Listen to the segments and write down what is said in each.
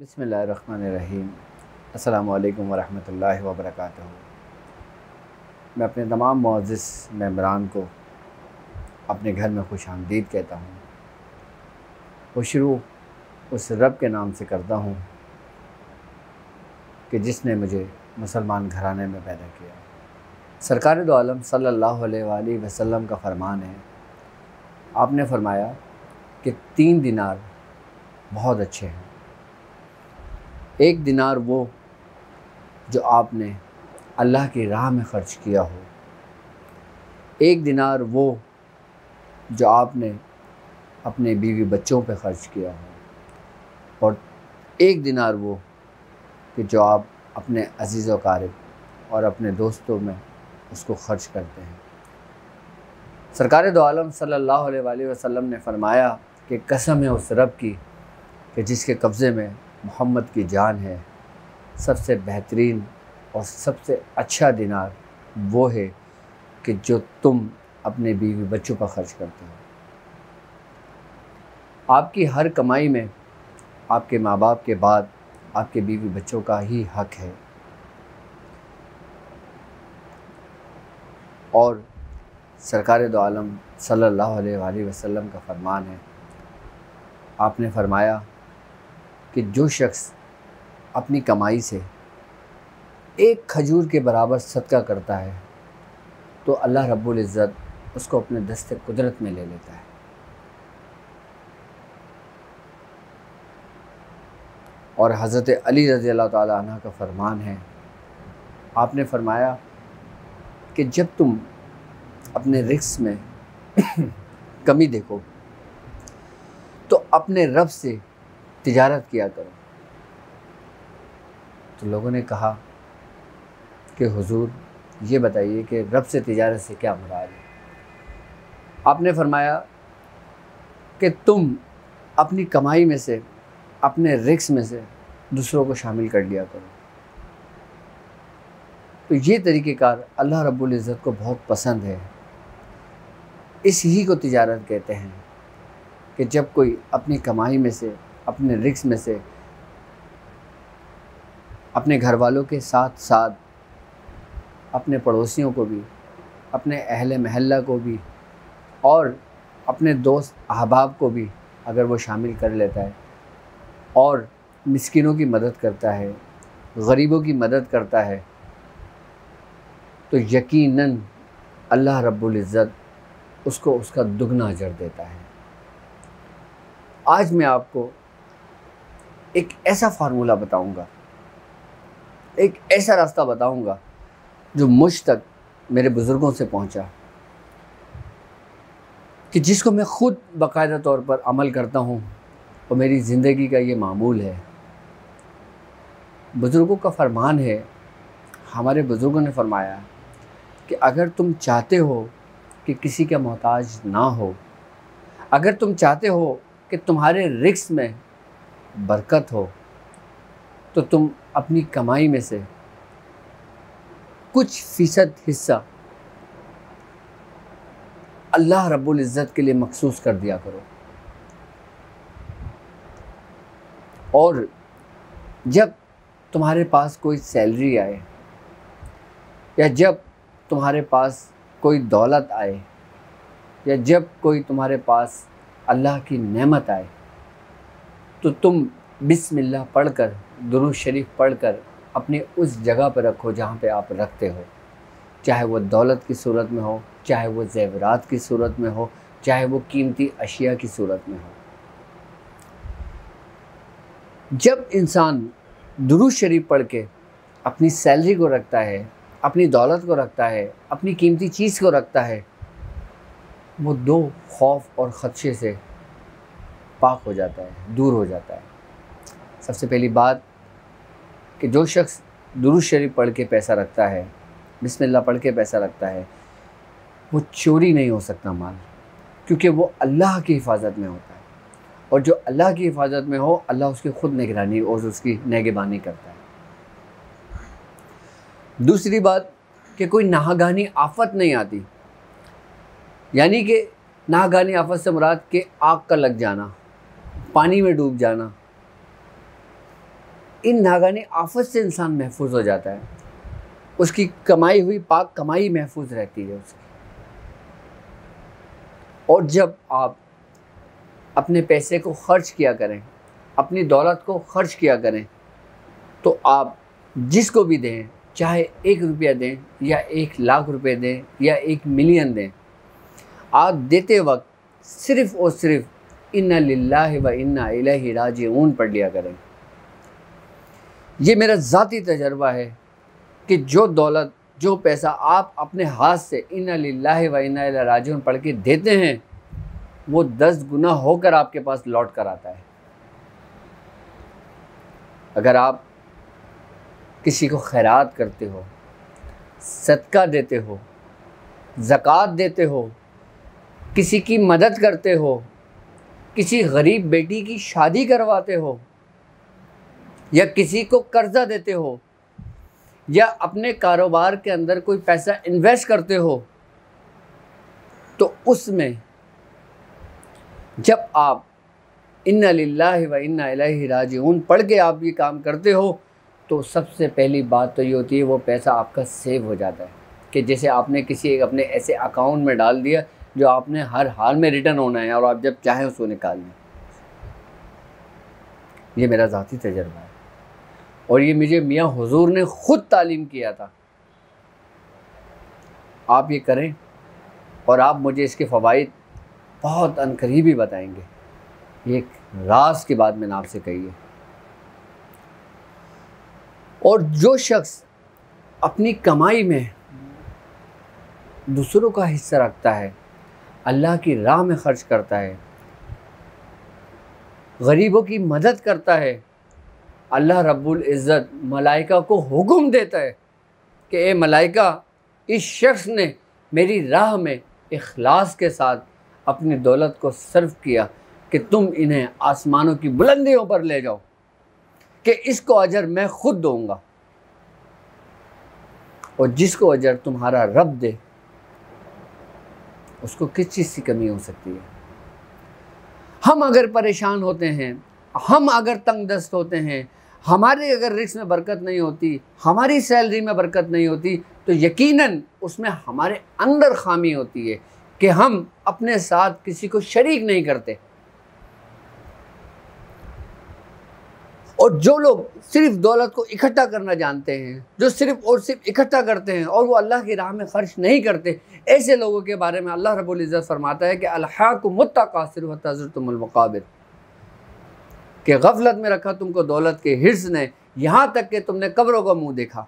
बिस्मिल्लाहिर्रहमानिर्रहीम। अस्सलाम वालेकुम वरहमतुल्लाहि वबरकातुहू। मैं अपने तमाम मुअज़्ज़िस मेम्बरान को अपने घर में खुश आमदीद कहता हूँ। वो शुरू उस रब के नाम से करता हूँ कि जिसने मुझे मुसलमान घराने में पैदा किया। सरकार दो आलम सल्लल्लाहु अलैहि वसल्लम का फ़रमान है, आपने फ़रमाया कि 3 दिनार बहुत अच्छे हैं। 1 दिनार वो जो आपने अल्लाह की राह में ख़र्च किया हो, 1 दिनार वो जो आपने अपने बीवी बच्चों पे ख़र्च किया हो, और 1 दिनार वो कि जो आप अपने अजीज़ व क़रीब और अपने दोस्तों में उसको ख़र्च करते हैं। सरकार दो आलम सल्लल्लाहु अलैहि वसल्लम ने फ़रमाया कि कसम है उस रब की कि जिसके कब्ज़े में मोहम्मद की जान है। सबसे बेहतरीन और सबसे अच्छा दिनार वो है कि जो तुम अपने बीवी बच्चों पर ख़र्च करते हो। आपकी हर कमाई में आपके माँ बाप के बाद आपके बीवी बच्चों का ही हक है, और सरकार दो आलम सल्लल्लाहु अलैहि वसल्लम का फ़रमान है, आपने फ़रमाया कि जो शख्स अपनी कमाई से 1 खजूर के बराबर सदका करता है तो अल्लाह रब्बुल इज़्ज़त उसको अपने दस्ते कुदरत में ले लेता है। और हज़रत अली रज़ी अल्लाह ताला अन्हु का फ़रमान है, आपने फ़रमाया कि जब तुम अपने रिस्क में कमी देखो तो अपने रब से तिजारत किया करो। तो लोगों ने कहा कि हुजूर ये बताइए कि रब से तिजारत से क्या मुराद है? आपने फरमाया कि तुम अपनी कमाई में से अपने रिस्क में से दूसरों को शामिल कर लिया करो। तो ये तरीक़ेकार अल्लाह रब्बुल इज़्ज़त को बहुत पसंद है। इस ही को तिजारत कहते हैं कि जब कोई अपनी कमाई में से अपने रिस्क में से अपने घर वालों के साथ साथ अपने पड़ोसियों को भी, अपने अहले महल्ला को भी और अपने दोस्त अहबाब को भी अगर वो शामिल कर लेता है और मिस्किनों की मदद करता है, गरीबों की मदद करता है, तो यकीनन अल्लाह रब्बुल इज़्ज़त उसको उसका दुगना अजर देता है। आज मैं आपको एक ऐसा फार्मूला बताऊंगा, एक ऐसा रास्ता बताऊंगा जो मुझ तक मेरे बुज़ुर्गों से पहुंचा, कि जिसको मैं ख़ुद बाकायदा तौर पर अमल करता हूं और मेरी ज़िंदगी का ये मामूल है। बुज़ुर्गों का फ़रमान है, हमारे बुज़ुर्गों ने फ़रमाया कि अगर तुम चाहते हो कि किसी का मोहताज ना हो, अगर तुम चाहते हो कि तुम्हारे रिस्क में बरकत हो, तो तुम अपनी कमाई में से कुछ फ़ीसद हिस्सा अल्लाह रब्बुल इज़्ज़त के लिए मखसूस कर दिया करो। और जब तुम्हारे पास कोई सैलरी आए या जब तुम्हारे पास कोई दौलत आए या जब कोई तुम्हारे पास अल्लाह की नेमत आए, तो तुम बिस्मिल्लाह पढ़कर, दुरूद शरीफ पढ़कर अपने उस जगह पर रखो जहाँ पे आप रखते हो, चाहे वो दौलत की सूरत में हो, चाहे वो ज़ेवरात की सूरत में हो, चाहे वो कीमती अशिया की सूरत में हो। जब इंसान दुरूद शरीफ पढ़ के अपनी सैलरी को रखता है, अपनी दौलत को रखता है, अपनी कीमती चीज़ को रखता है, वो 2 खौफ और ख़दशे से पाक हो जाता है, दूर हो जाता है। सबसे पहली बात कि जो शख्स दुरूद शरीफ पढ़ के पैसा रखता है, बिस्मिल्लाह पढ़ के पैसा रखता है, वो चोरी नहीं हो सकता माल, क्योंकि वो अल्लाह की हिफाजत में होता है। और जो अल्लाह की हिफाजत में हो, अल्लाह उसकी ख़ुद निगरानी और उसकी निगहबानी करता है। दूसरी बात कि कोई नाहगानी आफत नहीं आती, यानी कि नाहगानी आफत से मुराद के आग का लग जाना, पानी में डूब जाना, इन नागानी आफत से इंसान महफूज हो जाता है, उसकी कमाई हुई पाक कमाई महफूज रहती है उसकी। और जब आप अपने पैसे को खर्च किया करें, अपनी दौलत को खर्च किया करें, तो आप जिसको भी दें, चाहे 1 रुपया दें या 1 लाख रुपए दें या 1 मिलियन दें, आप देते वक्त सिर्फ़ और सिर्फ इन्ना लिल्लाहि व इन्ना इलैहि राजिऊन पढ़ लिया करें। ये मेरा ज़ाती तजर्बा है कि जो दौलत, जो पैसा आप अपने हाथ से इन्ना लिल्लाहि व इन्ना इलैहि राजिऊन पढ़ के देते हैं, वो 10 गुना होकर आपके पास लौट कर आता है। अगर आप किसी को खैरात करते हो, सदका देते हो, ज़कात देते हो, किसी की मदद करते हो, किसी गरीब बेटी की शादी करवाते हो, या किसी को कर्ज़ा देते हो, या अपने कारोबार के अंदर कोई पैसा इन्वेस्ट करते हो, तो उसमें जब आप इन्ना लिल्लाहि व इन्ना इलैहि राजिऊन पढ़ के आप ये काम करते हो, तो सबसे पहली बात तो ये होती है वो पैसा आपका सेव हो जाता है कि जैसे आपने किसी एक अपने ऐसे अकाउंट में डाल दिया जो आपने हर हाल में रिटर्न होना है और आप जब चाहें उसको निकाल लें। ये मेरा ज़ाती तजर्बा है और ये मुझे मियाँ हुजूर ने ख़ुद तालीम किया था। आप ये करें और आप मुझे इसके फ़वाइद बहुत अनकरीब ही बताएंगे। ये एक राज की बात मैंने आपसे कही है। और जो शख्स अपनी कमाई में दूसरों का हिस्सा रखता है, अल्लाह की राह में ख़र्च करता है, गरीबों की मदद करता है, अल्लाह रब्बुल इज़्ज़त मलाइका को हुक्म देता है कि ए मलाइका, इस शख्स ने मेरी राह में इखलास के साथ अपनी दौलत को सर्फ किया कि तुम इन्हें आसमानों की बुलंदियों पर ले जाओ, कि इसको अजर मैं खुद दूंगा। और जिसको अजर तुम्हारा रब दे, उसको किस चीज़ की कमी हो सकती है। हम अगर परेशान होते हैं, हम अगर तंगदस्त होते हैं, हमारे अगर रिस्क में बरकत नहीं होती, हमारी सैलरी में बरकत नहीं होती, तो यकीनन उसमें हमारे अंदर खामी होती है कि हम अपने साथ किसी को शरीक नहीं करते। और जो लोग सिर्फ दौलत को इकट्ठा करना जानते हैं, जो सिर्फ और सिर्फ इकट्ठा करते हैं और वो अल्लाह की राह में ख़र्च नहीं करते, ऐसे लोगों के बारे में अल्लाह रब्बुल इज़्ज़त फरमाता है कि अल्हाकुमुत तकासुर हत्ता ज़ुरतुमुल मक़ाबिर, कि गफलत में रखा तुमको दौलत के हिर्स ने, यहाँ तक कि तुमने कब्रों का मुँह देखा।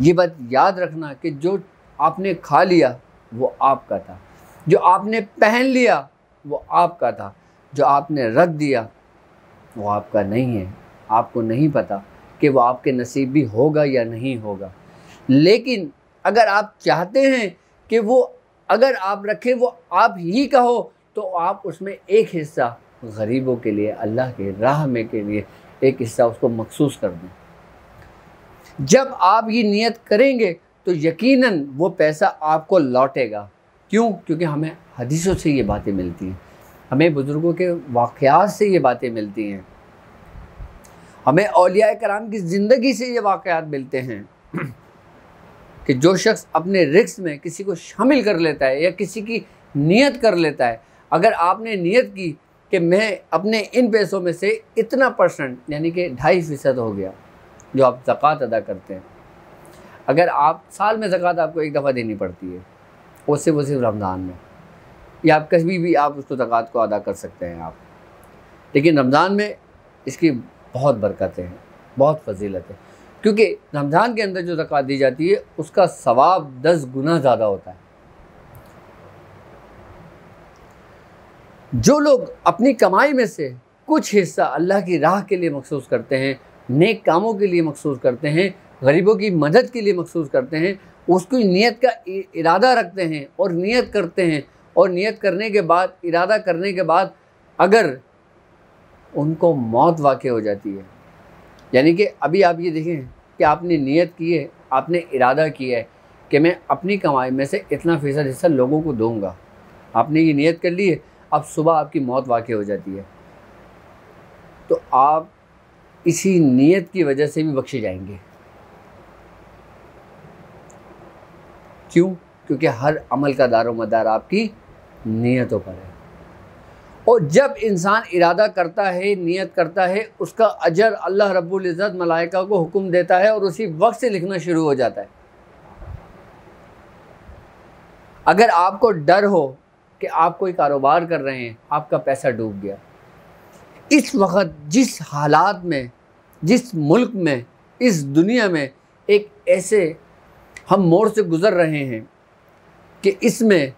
ये बात याद रखना कि जो आपने खा लिया वो आपका था, जो आपने पहन लिया वो आपका था, जो आपने रख दिया वो आपका नहीं है। आपको नहीं पता कि वो आपके नसीब भी होगा या नहीं होगा, लेकिन अगर आप चाहते हैं कि वो अगर आप रखें वो आप ही का हो, तो आप उसमें एक हिस्सा गरीबों के लिए, अल्लाह के राह में के लिए एक हिस्सा उसको मखसूस कर दें। जब आप ये नियत करेंगे तो यकीनन वो पैसा आपको लौटेगा। क्यों? क्योंकि हमें हदीसों से ये बातें मिलती हैं, हमें बुज़ुर्गों के वाक़यात से ये बातें मिलती हैं, हमें औलिया कराम की ज़िंदगी से ये वाक़यात मिलते हैं कि जो शख्स अपने रिस्क में किसी को शामिल कर लेता है या किसी की नियत कर लेता है। अगर आपने नियत की कि मैं अपने इन पैसों में से इतना परसेंट यानी कि 2.5% हो गया जो आप ज़कात अदा करते हैं, अगर आप साल में ज़कात आपको एक दफ़ा देनी पड़ती है, वो सिर्फ रमज़ान में, या आप कभी भी आप उसको ज़कात को अदा कर सकते हैं आप, लेकिन रमज़ान में इसकी बहुत बरकतें हैं, बहुत फजीलत है, क्योंकि रमज़ान के अंदर जो ज़कात दी जाती है उसका सवाब 10 गुना ज़्यादा होता है। जो लोग अपनी कमाई में से कुछ हिस्सा अल्लाह की राह के लिए मखसूस करते हैं, नेक कामों के लिए मखसूस करते हैं, गरीबों की मदद के लिए मखसूस करते हैं, उसकी नियत का इरादा रखते हैं और नियत करते हैं, और नियत करने के बाद, इरादा करने के बाद अगर उनको मौत वाक़ हो जाती है, यानी कि अभी आप ये देखें कि आपने नियत की है, आपने इरादा किया है कि मैं अपनी कमाई में से इतना फ़ीसद हिस्सा लोगों को दूँगा, आपने ये नियत कर ली है। अब सुबह आपकी मौत वाक़ई हो जाती है, तो आप इसी नीयत की वजह से भी बख्शे जाएंगे। क्यों? क्योंकि हर अमल का दारोमदार आपकी नीयतों पर है। और जब इंसान इरादा करता है, नीयत करता है, उसका अजर अल्लाह रब्बुल इज़्ज़त मलाइका को हुक्म देता है और उसी वक्त से लिखना शुरू हो जाता है। अगर आपको डर हो कि आप कोई कारोबार कर रहे हैं, आपका पैसा डूब गया, इस वक्त जिस हालात में, जिस मुल्क में, इस दुनिया में एक ऐसे हम मोड़ से गुज़र रहे हैं कि इसमें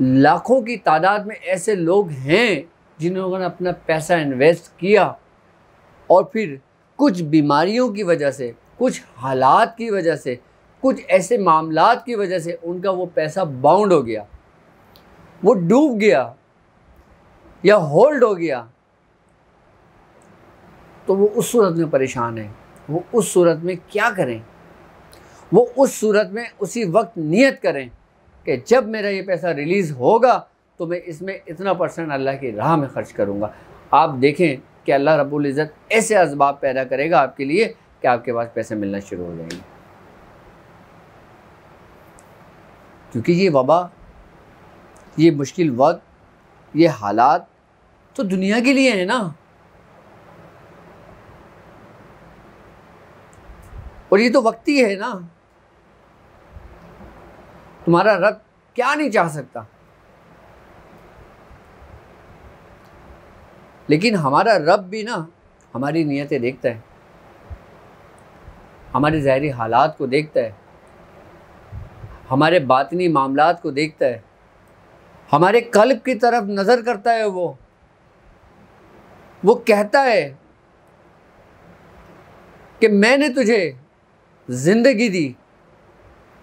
लाखों की तादाद में ऐसे लोग हैं जिन्होंने अपना पैसा इन्वेस्ट किया और फिर कुछ बीमारियों की वजह से, कुछ हालात की वजह से, कुछ ऐसे मामलात की वजह से उनका वो पैसा बाउंड हो गया, वो डूब गया या होल्ड हो गया। तो वो उस सूरत में परेशान है, वो उस सूरत में क्या करें? वो उस सूरत में उसी वक्त नियत करें कि जब मेरा ये पैसा रिलीज़ होगा तो मैं इसमें इतना परसेंट अल्लाह की राह में ख़र्च करूँगा। आप देखें कि अल्लाह रब्बुल इज़्ज़त ऐसे असबाब पैदा करेगा आपके लिए कि आपके पास पैसे मिलना शुरू हो जाएंगे। क्योंकि ये वबा, ये मुश्किल वक्त, ये हालात तो दुनिया के लिए है ना, और ये तो वक्ती है ना। तुम्हारा रब क्या नहीं चाह सकता, लेकिन हमारा रब भी ना हमारी नियतें देखता है, हमारे ज़ाहिरी हालात को देखता है, हमारे बातनी मामलात को देखता है, हमारे कल्ब की तरफ नज़र करता है। वो कहता है कि मैंने तुझे ज़िंदगी दी,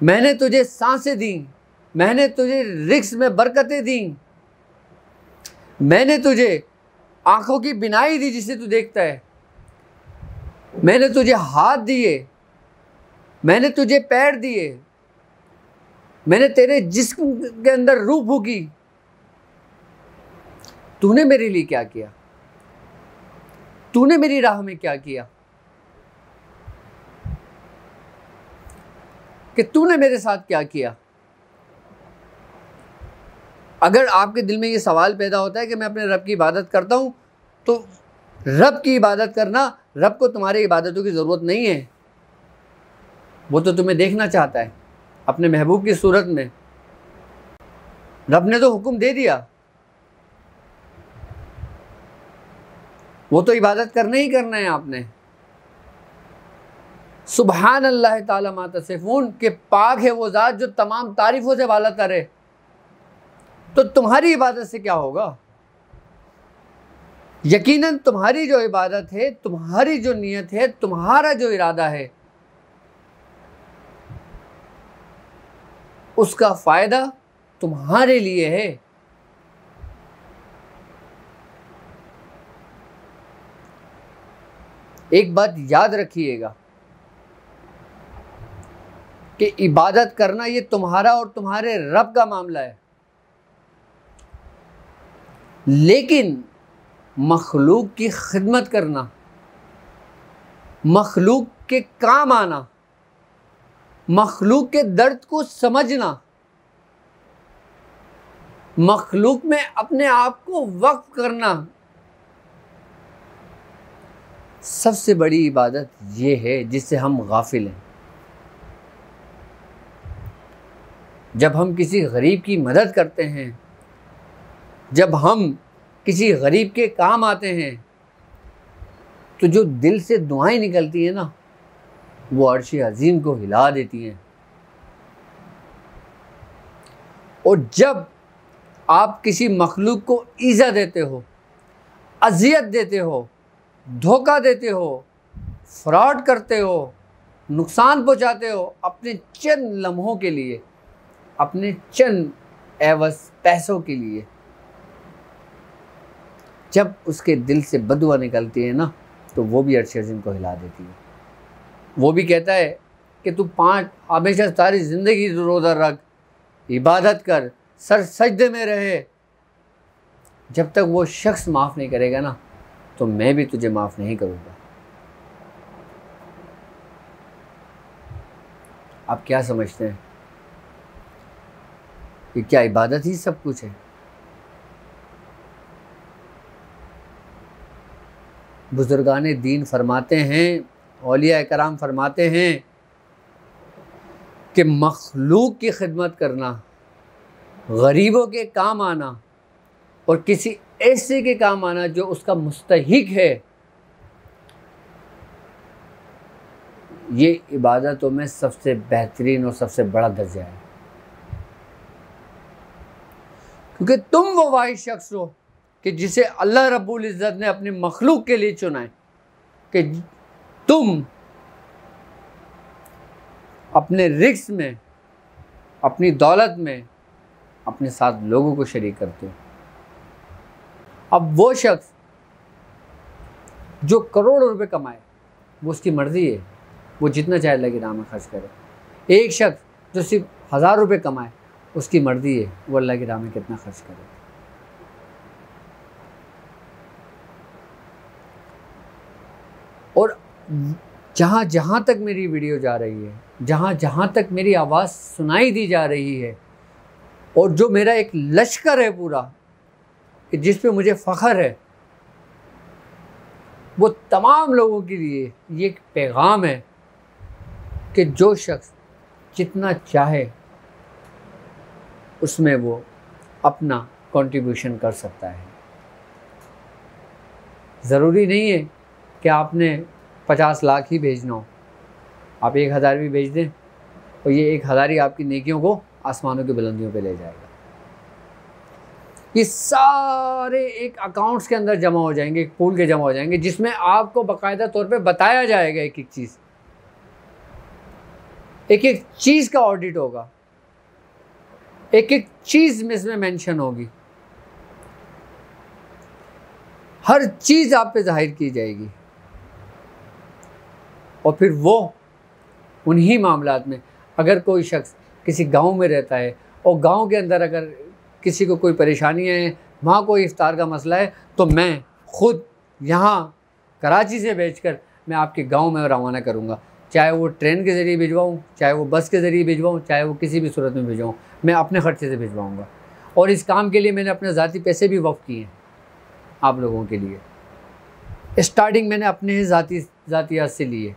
मैंने तुझे सांसें दी, मैंने तुझे रिस्क में बरकतें दी, मैंने तुझे आँखों की बिनाई दी जिसे तू देखता है, मैंने तुझे हाथ दिए, मैंने तुझे पैर दिए, मैंने तेरे जिस्म के अंदर रूह फूकी। तूने मेरे लिए क्या किया? तूने मेरी राह में क्या किया कि तूने मेरे साथ क्या किया? अगर आपके दिल में ये सवाल पैदा होता है कि मैं अपने रब की इबादत करता हूँ, तो रब की इबादत करना, रब को तुम्हारी इबादतों की ज़रूरत नहीं है। वो तो तुम्हें देखना चाहता है अपने महबूब की सूरत में। रब ने तो हुक्म दे दिया, वो तो इबादत करना ही करना है आपने। सुबहान अल्लाह ताला मा तसिफून के पाक है वो ज़ात जो तमाम तारीफ़ों से वाला करे, तो तुम्हारी इबादत से क्या होगा? यकीनन तुम्हारी जो इबादत है, तुम्हारी जो नीयत है, तुम्हारा जो इरादा है, उसका फ़ायदा तुम्हारे लिए है। एक बात याद रखिएगा कि इबादत करना ये तुम्हारा और तुम्हारे रब का मामला है, लेकिन मखलूक की खिदमत करना, मखलूक के काम आना, मखलूक के दर्द को समझना, मखलूक में अपने आप को वक्फ करना, सबसे बड़ी इबादत ये है जिससे हम गाफिल हैं। जब हम किसी गरीब की मदद करते हैं, जब हम किसी गरीब के काम आते हैं, तो जो दिल से दुआएं निकलती हैं ना, वो अर्श अज़ीम को हिला देती हैं। और जब आप किसी मखलूक को ईज़ा देते हो, अजियत देते हो, धोखा देते हो, फ्रॉड करते हो, नुकसान पहुंचाते हो, अपने चंद लम्हों के लिए, अपने चंद एवज पैसों के लिए, जब उसके दिल से बदुआ निकलती है ना, तो वो भी अर्श अज़ीम को हिला देती है। वो भी कहता है कि तू पाँच हमेशा सारी ज़िंदगी रोज़ा रख, इबादत कर, सर सजदे में रहे, जब तक वो शख्स माफ़ नहीं करेगा ना तो मैं भी तुझे माफ़ नहीं करूँगा। आप क्या समझते हैं कि क्या इबादत ही सब कुछ है? बुजुर्गाने दीन फरमाते हैं, औलिया कराम फरमाते हैं कि मखलूक की खिदमत करना, गरीबों के काम आना और किसी ऐसे के काम आना जो उसका मुस्तहिक है, ये इबादतों में सबसे बेहतरीन और सबसे बड़ा दर्जा है। क्योंकि तुम वो वाहिद शख्स हो कि जिसे अल्लाह रब्बुल इज़्ज़त ने अपने मखलूक के लिए चुना है कि तुम अपने रिस्क में, अपनी दौलत में अपने साथ लोगों को शरीक करते हो। अब वो शख्स जो करोड़ों रुपए कमाए वो उसकी मर्ज़ी है, वो जितना चाहे अल्लाह के राह में खर्च करे। एक शख्स जो सिर्फ 1000 रुपए कमाए उसकी मर्ज़ी है, वो अल्लाह के राह में कितना खर्च करे। और जहाँ जहाँ तक मेरी वीडियो जा रही है, जहाँ जहाँ तक मेरी आवाज़ सुनाई दी जा रही है, और जो मेरा एक लश्कर है पूरा कि जिस पे मुझे फ़ख्र है, वो तमाम लोगों के लिए ये एक पैगाम है कि जो शख्स जितना चाहे उसमें वो अपना कंट्रीब्यूशन कर सकता है। ज़रूरी नहीं है कि आपने 50 लाख ही भेजना हो, आप 1000 भी भेज दें और ये 1000 ही आपकी नेकियों को आसमानों की बुलंदियों पे ले जाएगा। ये सारे एक अकाउंट्स के अंदर जमा हो जाएंगे, एक पूल के जमा हो जाएंगे, जिसमें आपको बाकायदा तौर पे बताया जाएगा, एक एक चीज़, एक एक चीज़ का ऑडिट होगा, एक एक चीज़ में इसमें मेंशन होगी, हर चीज़ आप पे जाहिर की जाएगी। और फिर वो उन्हीं मामलात में, अगर कोई शख्स किसी गांव में रहता है और गांव के अंदर अगर किसी को कोई परेशानी है, वहाँ कोई इफ्तार का मसला है, तो मैं ख़ुद यहाँ कराची से भेजकर मैं आपके गांव में रवाना करूँगा। चाहे वो ट्रेन के ज़रिए भिजवाऊँ, चाहे वो बस के ज़रिए भिजवाऊँ, चाहे वो किसी भी सूरत में भिजवाऊँ, मैं अपने ख़र्चे से भिजवाऊँगा। और इस काम के लिए मैंने अपने ज़ाती पैसे भी वक्फ़ किए हैं आप लोगों के लिए। स्टार्टिंग मैंने अपने ही ज़ातियात से लिए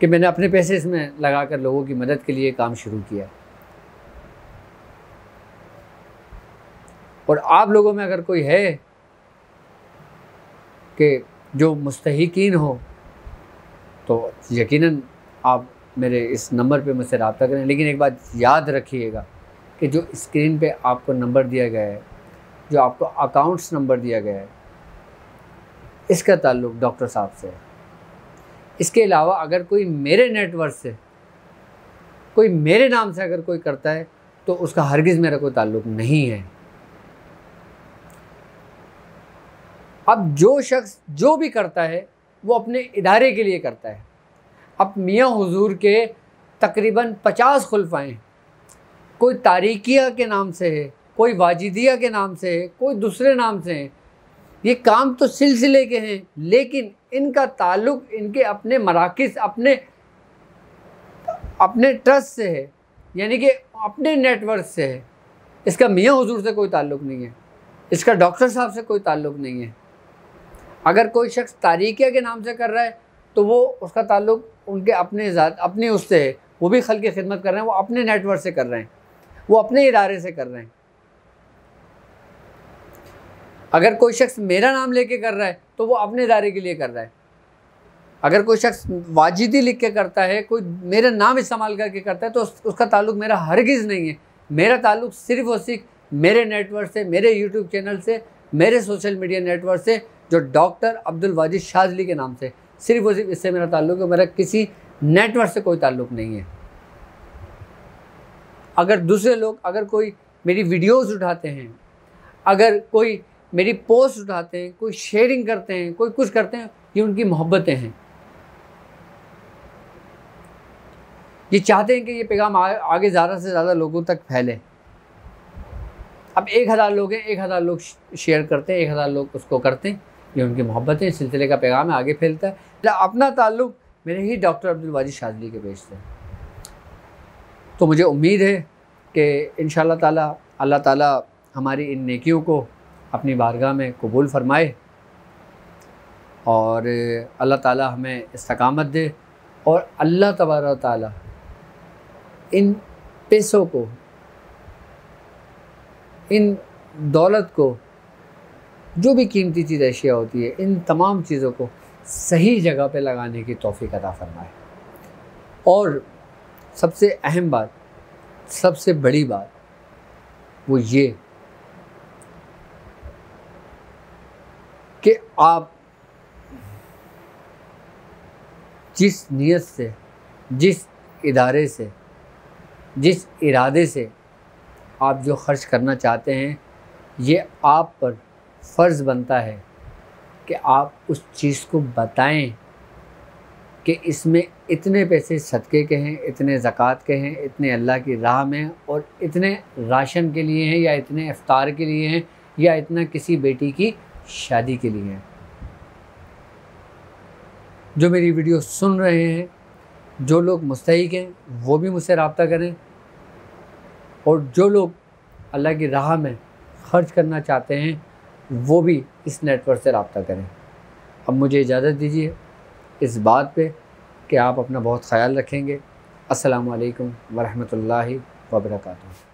कि मैंने अपने पैसे इसमें लगाकर लोगों की मदद के लिए काम शुरू किया। और आप लोगों में अगर कोई है कि जो मुस्तहिकीन हो तो यकीनन आप मेरे इस नंबर पे मुझसे रब्ता करें। लेकिन एक बात याद रखिएगा कि जो स्क्रीन पे आपको नंबर दिया गया है, जो आपको अकाउंट्स नंबर दिया गया है, इसका ताल्लुक़ डॉक्टर साहब से है। इसके अलावा अगर कोई मेरे नेटवर्क से, कोई मेरे नाम से अगर कोई करता है तो उसका हरगिज़ मेरा कोई ताल्लुक़ नहीं है। अब जो शख्स जो भी करता है वो अपने इदारे के लिए करता है। अब मियाँ हुजूर के तकरीबन 50 खुलफाएँ, कोई तारीकिया के नाम से है, कोई वाजिदिया के नाम से है, कोई दूसरे नाम से है। ये काम तो सिलसिले के हैं, लेकिन इनका ताल्लुक़ इनके अपने मराकिज़, अपने ट्रस्ट से है, यानी कि अपने नेटवर्क से है। इसका मियाँ हुजूर से कोई ताल्लुक़ नहीं है, इसका डॉक्टर साहब से कोई ताल्लुक़ नहीं है। अगर कोई शख्स तारीकिया के नाम से कर रहा है तो वो उसका ताल्लुक़ उनके अपने उससे है। वो भी खल की खिदमत कर रहे हैं, वो अपने नेटवर्क से कर रहे हैं, वो अपने इदारे से कर रहे हैं। अगर कोई शख्स मेरा नाम लेके कर रहा है तो वो अपने इदारे के लिए कर रहा है। अगर कोई शख्स वाजिदी लिख के करता है, कोई मेरा नाम इस्तेमाल करके करता है, तो उसका ताल्लुक़ मेरा हरगिज़ नहीं है। मेरा ताल्लुक़ सिर्फ़ और सिर्फ मेरे नेटवर्क से, मेरे यूट्यूब चैनल से, मेरे सोशल मीडिया नेटवर्क से, जो डॉक्टर अब्दुल वाजिद शाजली के नाम से, सिर्फ़ और सिर्फ इससे मेरा ताल्लुक़ है। मेरा किसी नेटवर्क से कोई ताल्लुक़ नहीं है। अगर दूसरे लोग, अगर कोई मेरी वीडियोज़ उठाते हैं, अगर कोई मेरी पोस्ट उठाते हैं, कोई शेयरिंग करते हैं, कोई कुछ करते हैं, ये उनकी मोहब्बतें हैं। ये चाहते हैं कि ये पैगाम आगे ज़्यादा से ज़्यादा लोगों तक फैले। अब 1000 लोग हैं, 1000 लोग शेयर करते हैं, 1000 लोग उसको करते हैं, ये उनकी मोहब्बत है, इस सिलसिले का पैगाम आगे फैलता है। अपना ताल्लुक मेरे ही डॉक्टर अब्दुल वाजिद शाज़ली के पेज से, तो मुझे उम्मीद है कि इंशाअल्लाह ताला अल्लाह ताला हमारी इन नेकियों को अपनी बारगाह में कबूल फ़रमाए और अल्लाह ताला हमें इस्तकामत दे और अल्लाह तबारक ताला इन पैसों को, इन दौलत को, जो भी कीमती चीज़ अशिया होती है, इन तमाम चीज़ों को सही जगह पे लगाने की तौफीक अता फ़रमाए। और सबसे अहम बात, सबसे बड़ी बात वो ये कि आप जिस नीयत से, जिस इदारे से, जिस इरादे से आप जो ख़र्च करना चाहते हैं, ये आप पर फ़र्ज़ बनता है कि आप उस चीज़ को बताएं कि इसमें इतने पैसे सदक़े के हैं, इतने ज़कात के हैं, इतने अल्लाह की राह में, और इतने राशन के लिए हैं, या इतने इफ्तार के लिए हैं, या इतना किसी बेटी की शादी के लिए हैं। जो मेरी वीडियो सुन रहे हैं, जो लोग मुस्तहिक हैं, वो भी मुझसे रब्ता करें, और जो लोग अल्लाह की राह में ख़र्च करना चाहते हैं वो भी इस नेटवर्क से रब्ता करें। अब मुझे इजाज़त दीजिए इस बात पे कि आप अपना बहुत ख्याल रखेंगे। अस्सलामु अलैकुम वरहमतुल्लाहि वबरकातुहू।